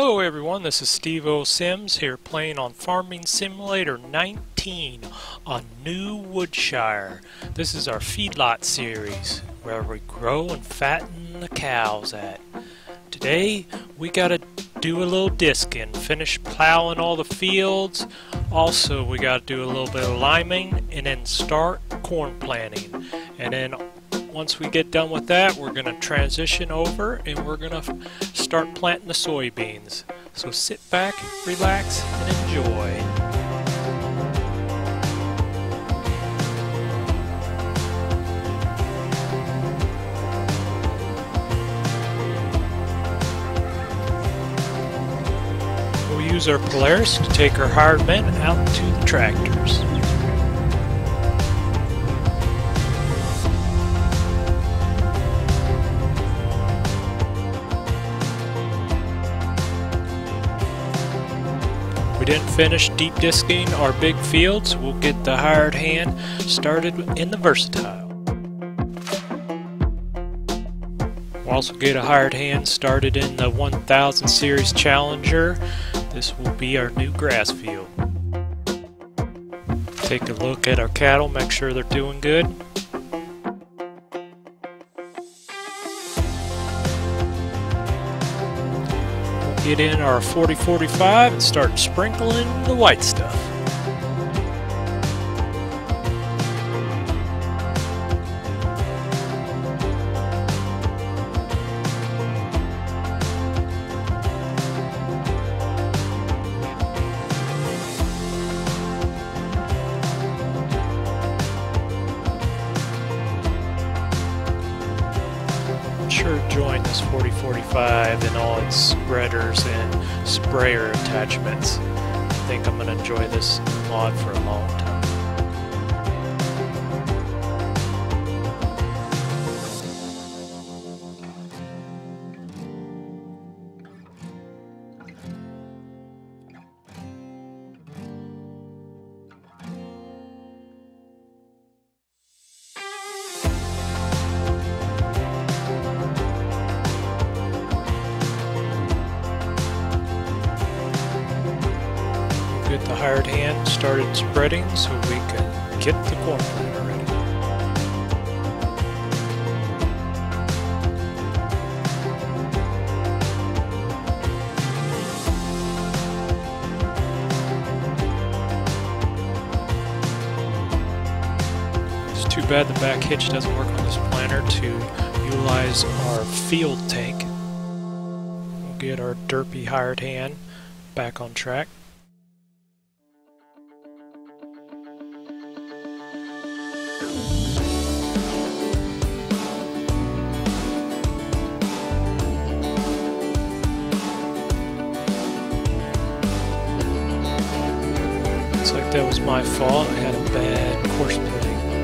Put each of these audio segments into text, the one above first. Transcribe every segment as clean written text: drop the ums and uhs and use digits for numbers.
Hello everyone, this is Steve O. Sims here playing on Farming Simulator 19 on New Woodshire. This is our feedlot series where we grow and fatten the cows at. Today we gotta do a little disking, finish plowing all the fields. Also we gotta do a little bit of liming and then start corn planting. And then once we get done with that, we're going to transition over and we're going to start planting the soybeans. So sit back, relax, and enjoy. We'll use our Polaris to take our hired men out to the tractors. Didn't finish deep disking our big fields. We'll get the hired hand started in the Versatile. We'll also get a hired hand started in the 1000 series Challenger. This will be our new grass field. Take a look at our cattle, make sure they're doing good. Get in our 40-45 and start sprinkling the white stuff. Join this 40-45 and all its spreaders and sprayer attachments. I think I'm going to enjoy this mod for a long time. Get the hired hand started spreading so we can get the corn planter ready. It's too bad the back hitch doesn't work on this planter to utilize our field tank. We'll get our derpy hired hand back on track. Looks like that was my fault. I had a bad course loading.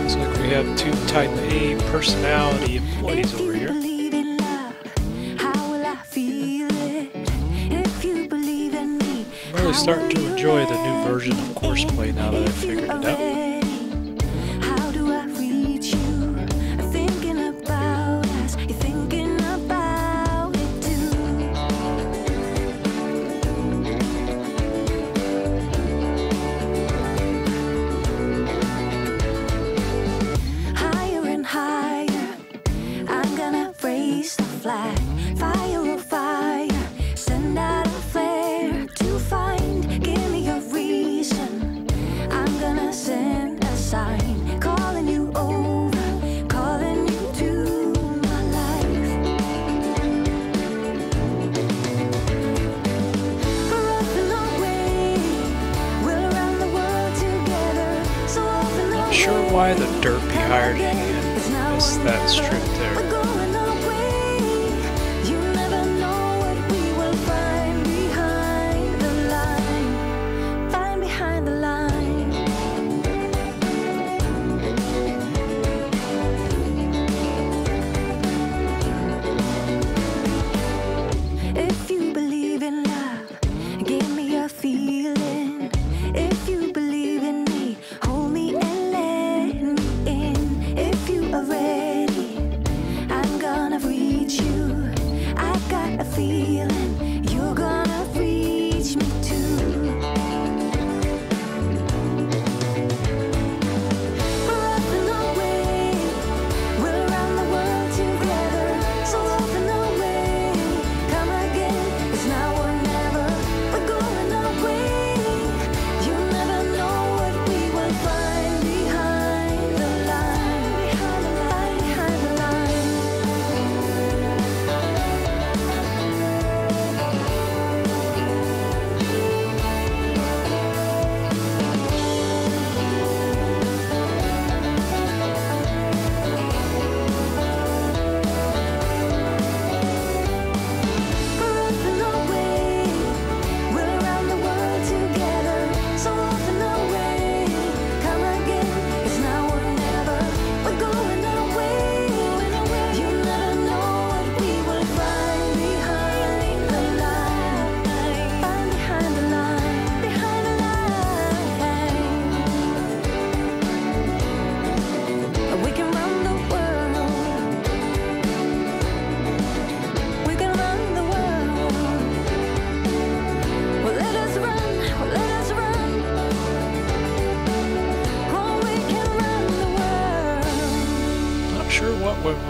Looks like we have two type A personality employees over here. I'm really starting to enjoy the new version of Courseplay now that I've figured it out. Sure why the derpy hired hand is that strip there.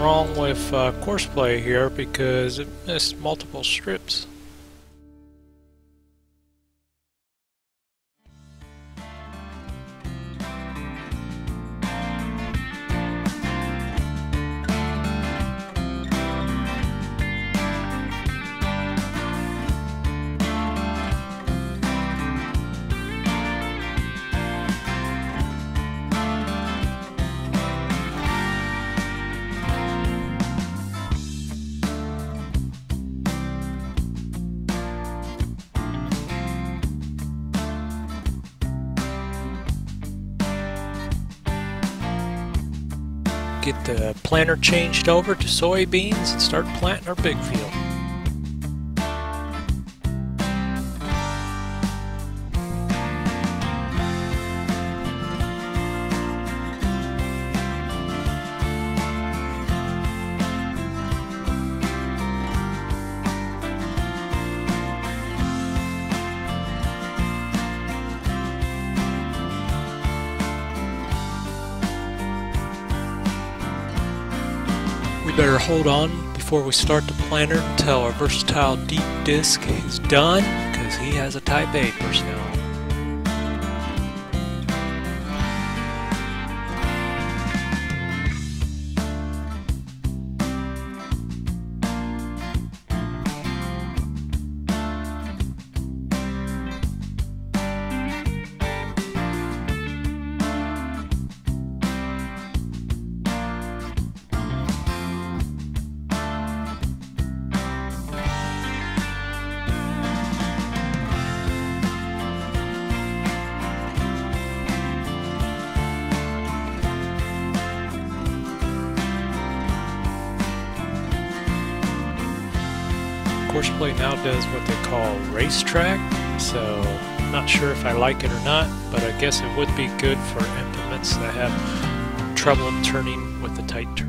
wrong with Courseplay here because it missed multiple strips. Get the planter changed over to soybeans and start planting our big field. We better hold on before we start the planter until our versatile deep disc is done, because he has a type A personnel. Courseplay now does what they call racetrack, so I'm not sure if I like it or not, but I guess it would be good for implements that have trouble turning with a tight turn.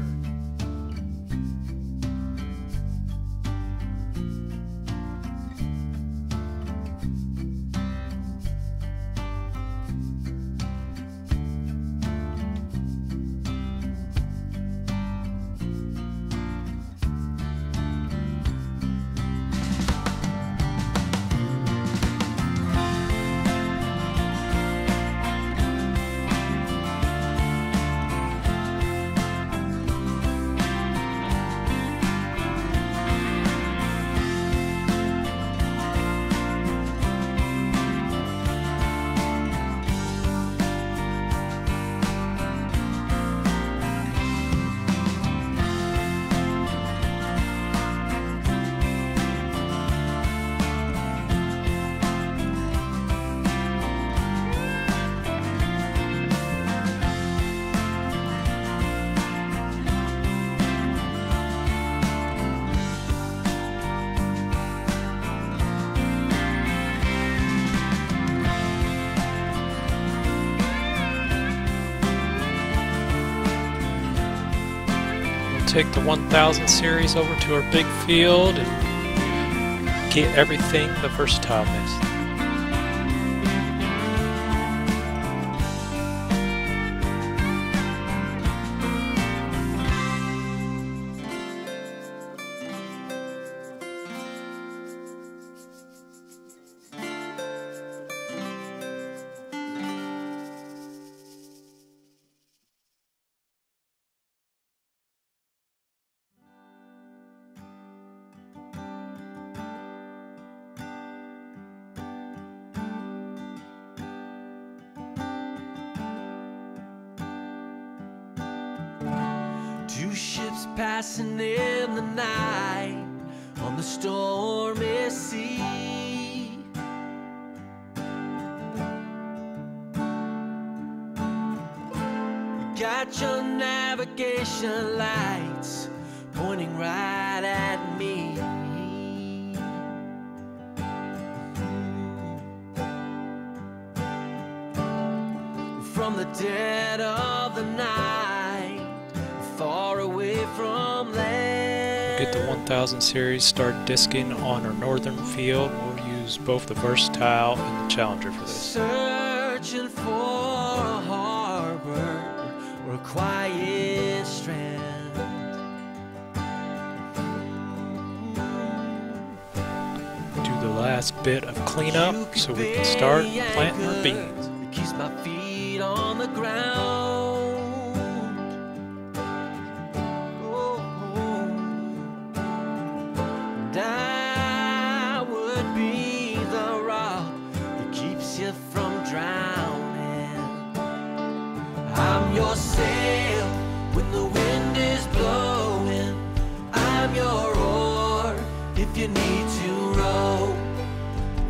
Take the 1000 series over to our big field and get everything the Versatile missed. Two ships passing in the night on the stormy sea. You got your navigation lights pointing right at me. From the dead of the night, far away from land. Get the 1000 series, start disking on our northern field. We'll use both the Versatile and the Challenger for this. Searching for a harbor or a quiet strand. last bit of cleanup so we can start planting our beans. Kiss my feet on the ground. Oh, that would be the rock that keeps you from drowning. I'm your sail when the wind is blowing. I'm your oar if you need to row.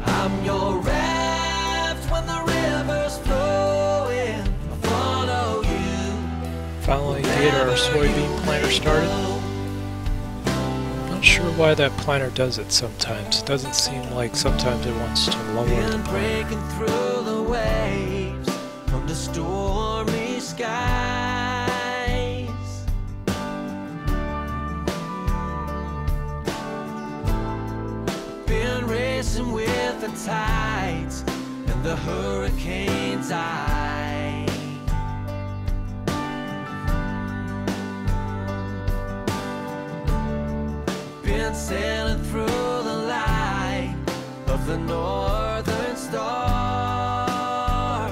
I'm your raft when the river's flowing. I follow you. Finally get our soybean planter started. Not sure why that planter does it sometimes. It doesn't seem like sometimes it wants to lower the planter. Breaking through the waves from the stormy sky. With the tides and the hurricane's eye, been sailing through the light of the northern star.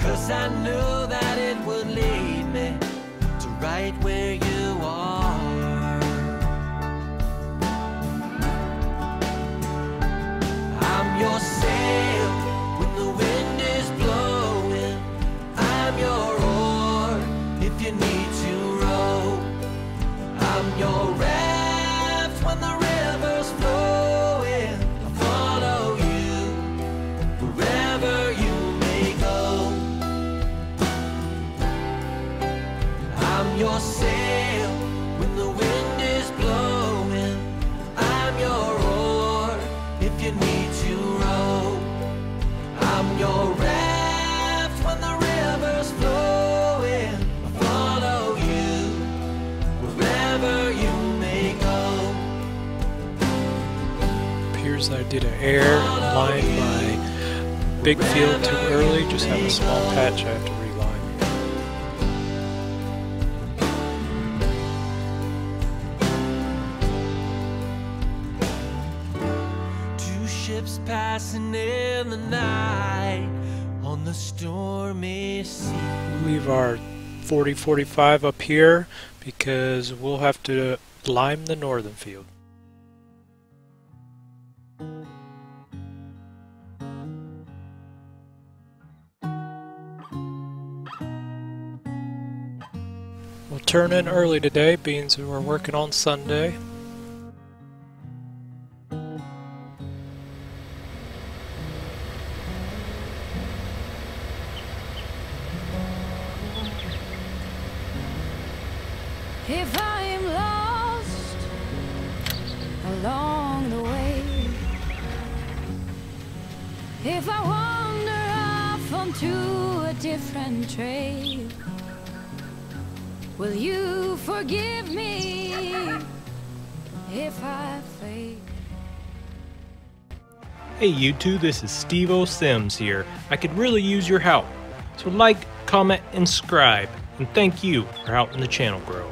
Cause I knew that it would lead me to right where you. Your sail when the wind is blowing. I'm your oar if you need to row. I'm your raft when the river's flowing. I follow you wherever you may go. I'm your sail when the wind is blowing. I'm your oar if you need to. I'm your raft when the river's flowing. I follow you wherever you may go. Appears that I did an error and lined my big field too early. Just have a small patch I have to reline. Two ships passing in the night on the stormy sea. We'll leave our 40-45 up here because we'll have to lime the northern field. We'll turn in early today, beans who are working on Sunday. If I am lost along the way, if I wander off onto a different trail, will you forgive me if I fail? Hey you two, this is Steve O. Sims here. I could really use your help. So like, comment, and subscribe. And thank you for helping the channel grow.